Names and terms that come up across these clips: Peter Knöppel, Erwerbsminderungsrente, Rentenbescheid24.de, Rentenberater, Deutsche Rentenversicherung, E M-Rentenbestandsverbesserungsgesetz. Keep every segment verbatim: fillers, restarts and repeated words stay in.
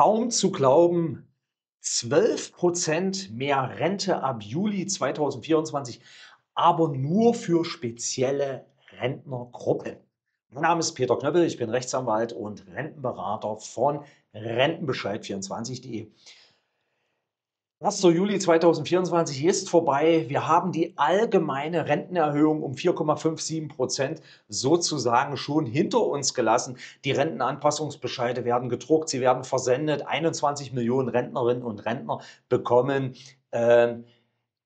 Kaum zu glauben, zwölf Prozent mehr Rente ab Juli zweitausendvierundzwanzig, aber nur für spezielle Rentnergruppen. Mein Name ist Peter Knöppel, ich bin Rechtsanwalt und Rentenberater von Rentenbescheid vierundzwanzig punkt de. erster Juli zweitausendvierundzwanzig ist vorbei. Wir haben die allgemeine Rentenerhöhung um vier Komma fünf sieben Prozent sozusagen schon hinter uns gelassen. Die Rentenanpassungsbescheide werden gedruckt, sie werden versendet. einundzwanzig Millionen Rentnerinnen und Rentner bekommen äh,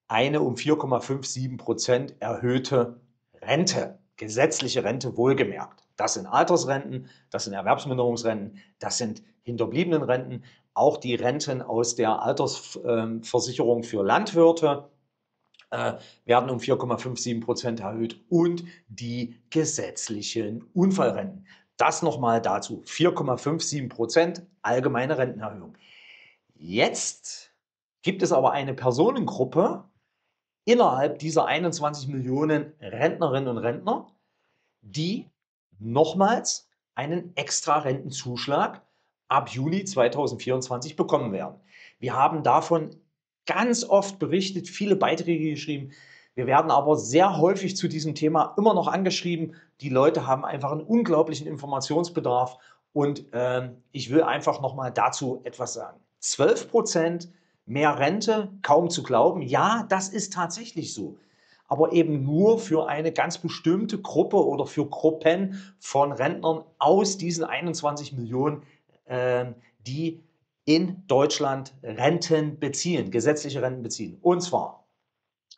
eine um vier Komma fünf sieben Prozent erhöhte Rente, gesetzliche Rente wohlgemerkt. Das sind Altersrenten, das sind Erwerbsminderungsrenten, das sind Hinterbliebenenrenten. Auch die Renten aus der Altersversicherung für Landwirte äh, werden um vier Komma fünf sieben Prozent erhöht und die gesetzlichen Unfallrenten. Das nochmal dazu, vier Komma fünf sieben Prozent allgemeine Rentenerhöhung. Jetzt gibt es aber eine Personengruppe innerhalb dieser einundzwanzig Millionen Rentnerinnen und Rentner, die nochmals einen extra Rentenzuschlag ab Juli zweitausendvierundzwanzig bekommen werden. Wir haben davon ganz oft berichtet, viele Beiträge geschrieben. Wir werden aber sehr häufig zu diesem Thema immer noch angeschrieben. Die Leute haben einfach einen unglaublichen Informationsbedarf und äh, ich will einfach nochmal dazu etwas sagen. zwölf Prozent mehr Rente, kaum zu glauben. Ja, das ist tatsächlich so. Aber eben nur für eine ganz bestimmte Gruppe oder für Gruppen von Rentnern aus diesen einundzwanzig Millionen Rentnern, die in Deutschland Renten beziehen, gesetzliche Renten beziehen. Und zwar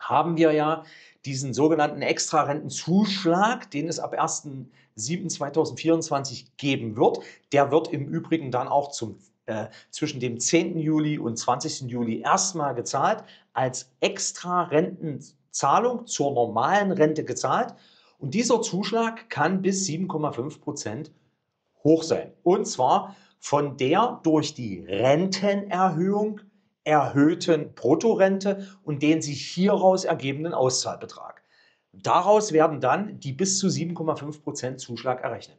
haben wir ja diesen sogenannten Extrarentenzuschlag, den es ab ersten siebten zweitausendvierundzwanzig geben wird. Der wird im Übrigen dann auch zum, äh, zwischen dem zehnten Juli und zwanzigsten Juli erstmal gezahlt, als Extrarentenzahlung zur normalen Rente gezahlt. Und dieser Zuschlag kann bis sieben Komma fünf Prozent hoch sein. Und zwar von der durch die Rentenerhöhung erhöhten Bruttorente und den sich hieraus ergebenden Auszahlbetrag. Daraus werden dann die bis zu sieben Komma fünf Prozent Zuschlag errechnet.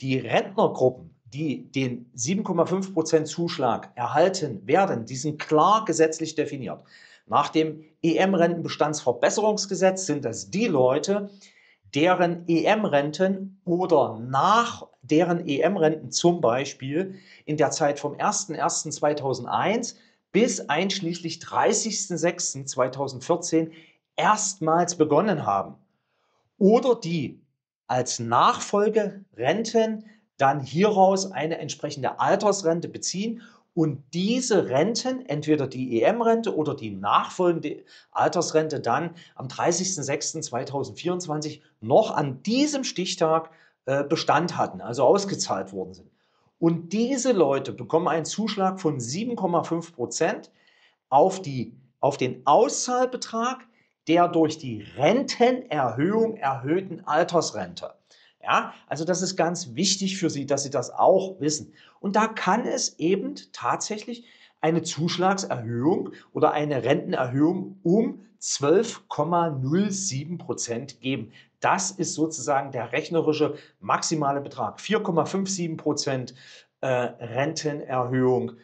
Die Rentnergruppen, die den sieben Komma fünf Prozent Zuschlag erhalten werden, die sind klar gesetzlich definiert. Nach dem E M-Rentenbestandsverbesserungsgesetz sind das die Leute, deren E M-Renten oder nach deren E M-Renten zum Beispiel in der Zeit vom ersten ersten zweitausendeins bis einschließlich dreißigsten sechsten zweitausendvierzehn erstmals begonnen haben oder die als Nachfolgerenten dann hieraus eine entsprechende Altersrente beziehen und diese Renten, entweder die E M-Rente oder die nachfolgende Altersrente, dann am dreißigsten sechsten zweitausendvierundzwanzig noch an diesem Stichtag Bestand hatten, also ausgezahlt worden sind. Und diese Leute bekommen einen Zuschlag von sieben Komma fünf Prozent auf, die, auf den Auszahlbetrag der durch die Rentenerhöhung erhöhten Altersrente. Ja, also das ist ganz wichtig für Sie, dass Sie das auch wissen. Und da kann es eben tatsächlich eine Zuschlagserhöhung oder eine Rentenerhöhung um zwölf Komma null sieben Prozent geben. Das ist sozusagen der rechnerische maximale Betrag. vier Komma fünf sieben Prozent äh, Rentenerhöhung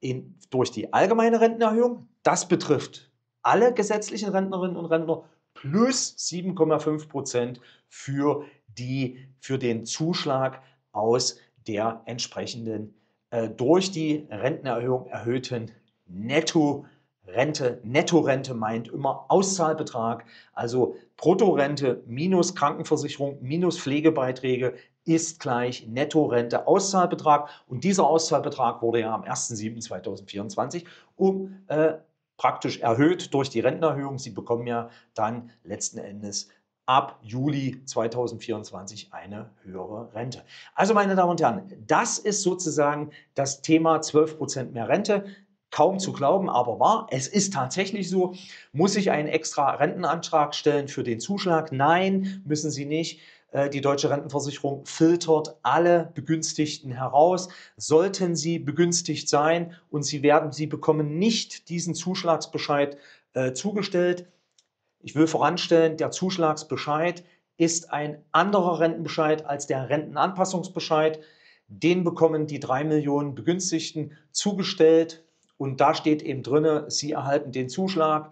in, durch die allgemeine Rentenerhöhung. Das betrifft alle gesetzlichen Rentnerinnen und Rentner plus sieben Komma fünf Prozent für, die, für den Zuschlag aus der entsprechenden äh, durch die Rentenerhöhung erhöhten Netto Rente, Nettorente meint immer Auszahlbetrag, also Bruttorente minus Krankenversicherung minus Pflegebeiträge ist gleich Nettorente Auszahlbetrag. Und dieser Auszahlbetrag wurde ja am ersten siebten zweitausendvierundzwanzig um, äh, praktisch erhöht durch die Rentenerhöhung. Sie bekommen ja dann letzten Endes ab Juli zweitausendvierundzwanzig eine höhere Rente. Also meine Damen und Herren, das ist sozusagen das Thema zwölf Prozent mehr Rente. Kaum zu glauben, aber wahr. Es ist tatsächlich so. Muss ich einen extra Rentenantrag stellen für den Zuschlag? Nein, müssen Sie nicht. Die Deutsche Rentenversicherung filtert alle Begünstigten heraus. Sollten Sie begünstigt sein und Sie werden, Sie bekommen nicht diesen Zuschlagsbescheid äh, zugestellt. Ich will voranstellen, der Zuschlagsbescheid ist ein anderer Rentenbescheid als der Rentenanpassungsbescheid. Den bekommen die drei Millionen Begünstigten zugestellt und da steht eben drin, sie erhalten den Zuschlag,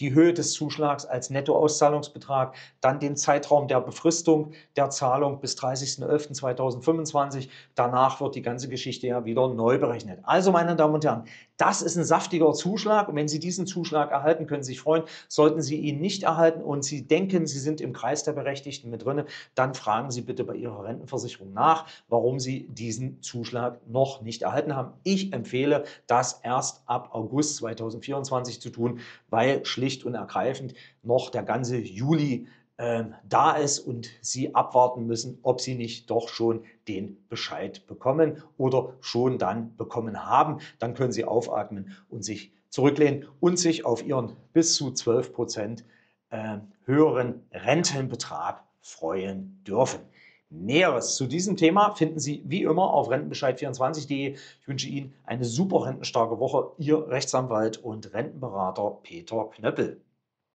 die Höhe des Zuschlags als Nettoauszahlungsbetrag, dann den Zeitraum der Befristung der Zahlung bis dreißigsten elften zweitausendfünfundzwanzig. Danach wird die ganze Geschichte ja wieder neu berechnet. Also meine Damen und Herren, das ist ein saftiger Zuschlag und wenn Sie diesen Zuschlag erhalten, können Sie sich freuen. Sollten Sie ihn nicht erhalten und Sie denken, Sie sind im Kreis der Berechtigten mit drin, dann fragen Sie bitte bei Ihrer Rentenversicherung nach, warum Sie diesen Zuschlag noch nicht erhalten haben. Ich empfehle, das erst ab August zweitausendvierundzwanzig zu tun, weil schlicht und ergreifend noch der ganze Juli äh, da ist und Sie abwarten müssen, ob Sie nicht doch schon den Bescheid bekommen oder schon dann bekommen haben. Dann können Sie aufatmen und sich zurücklehnen und sich auf Ihren bis zu zwölf Prozent äh, höheren Rentenbetrag freuen dürfen. Näheres zu diesem Thema finden Sie wie immer auf Rentenbescheid vierundzwanzig punkt de. Ich wünsche Ihnen eine super rentenstarke Woche. Ihr Rechtsanwalt und Rentenberater Peter Knöppel.